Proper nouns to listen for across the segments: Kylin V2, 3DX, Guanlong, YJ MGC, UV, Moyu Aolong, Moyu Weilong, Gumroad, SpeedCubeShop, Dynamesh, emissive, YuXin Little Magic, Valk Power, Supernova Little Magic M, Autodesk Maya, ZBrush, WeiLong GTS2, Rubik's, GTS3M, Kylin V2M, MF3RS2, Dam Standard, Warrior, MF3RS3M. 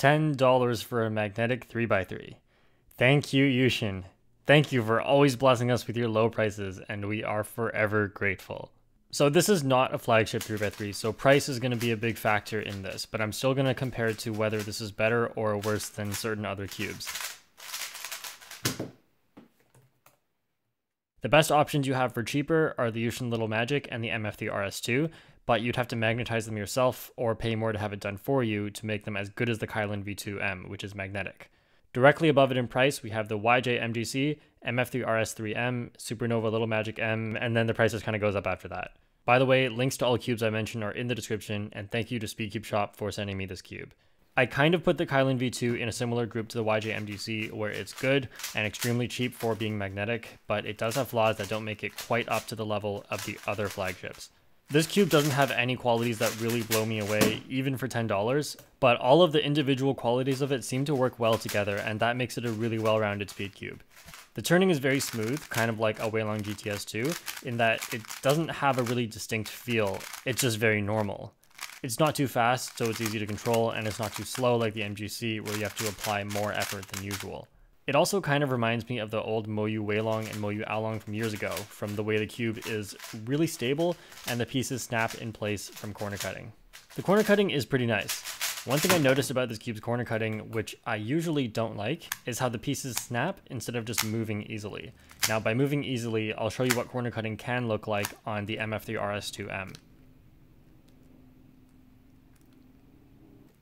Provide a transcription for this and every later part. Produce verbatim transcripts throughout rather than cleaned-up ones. ten dollars for a magnetic three by three. Thank you, Yuxin. Thank you for always blessing us with your low prices, and we are forever grateful. So this is not a flagship three by three, so price is going to be a big factor in this, but I'm still going to compare it to whether this is better or worse than certain other cubes. The best options you have for cheaper are the YuXin Little Magic and the M F three R S two, but you'd have to magnetize them yourself or pay more to have it done for you to make them as good as the Kylin V two M, which is magnetic. Directly above it in price, we have the Y J M G C, M F three R S three M, Supernova Little Magic M, and then the price just kind of goes up after that. By the way, links to all cubes I mentioned are in the description, and thank you to SpeedCubeShop for sending me this cube. I kind of put the Kylin V two in a similar group to the Y J M G C, where it's good and extremely cheap for being magnetic, but it does have flaws that don't make it quite up to the level of the other flagships. This cube doesn't have any qualities that really blow me away, even for ten dollars, but all of the individual qualities of it seem to work well together, and that makes it a really well-rounded speed cube. The turning is very smooth, kind of like a WeiLong G T S two, in that it doesn't have a really distinct feel, it's just very normal. It's not too fast, so it's easy to control, and it's not too slow like the M G C, where you have to apply more effort than usual. It also kind of reminds me of the old Moyu Weilong and Moyu Aolong from years ago, from the way the cube is really stable and the pieces snap in place from corner cutting. The corner cutting is pretty nice. One thing I noticed about this cube's corner cutting, which I usually don't like, is how the pieces snap instead of just moving easily. Now by moving easily, I'll show you what corner cutting can look like on the M F three R S two M.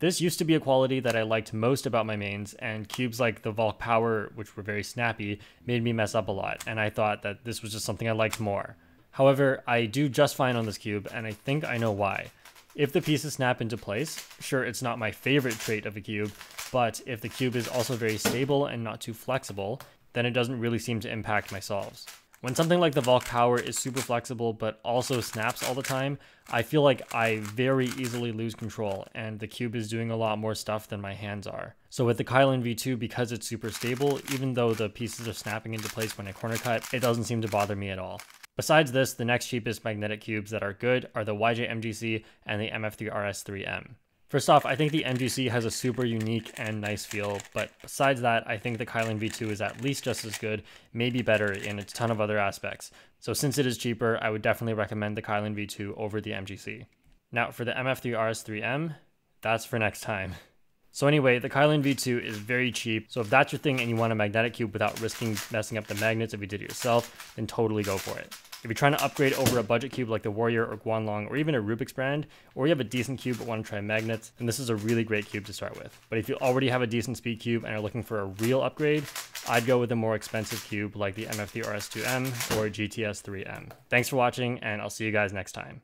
This used to be a quality that I liked most about my mains, and cubes like the Valk Power, which were very snappy, made me mess up a lot, and I thought that this was just something I liked more. However, I do just fine on this cube, and I think I know why. If the pieces snap into place, sure, it's not my favorite trait of a cube, but if the cube is also very stable and not too flexible, then it doesn't really seem to impact my solves. When something like the Valk Power is super flexible but also snaps all the time, I feel like I very easily lose control, and the cube is doing a lot more stuff than my hands are. So with the Kylin V two, because it's super stable, even though the pieces are snapping into place when I corner cut, it doesn't seem to bother me at all. Besides this, the next cheapest magnetic cubes that are good are the Y J M G C and the M F three R S three M. First off, I think the M G C has a super unique and nice feel, but besides that, I think the Kylin V two is at least just as good, maybe better in a ton of other aspects. So since it is cheaper, I would definitely recommend the Kylin V two over the M G C. Now for the M F three R S three M, that's for next time. So anyway, the Kylin V two is very cheap, so if that's your thing and you want a magnetic cube without risking messing up the magnets if you did it yourself, then totally go for it. If you're trying to upgrade over a budget cube like the Warrior or Guanlong or even a Rubik's brand, or you have a decent cube but want to try magnets, then this is a really great cube to start with. But if you already have a decent speed cube and are looking for a real upgrade, I'd go with a more expensive cube like the M F three R S two M or G T S three M. Thanks for watching, and I'll see you guys next time.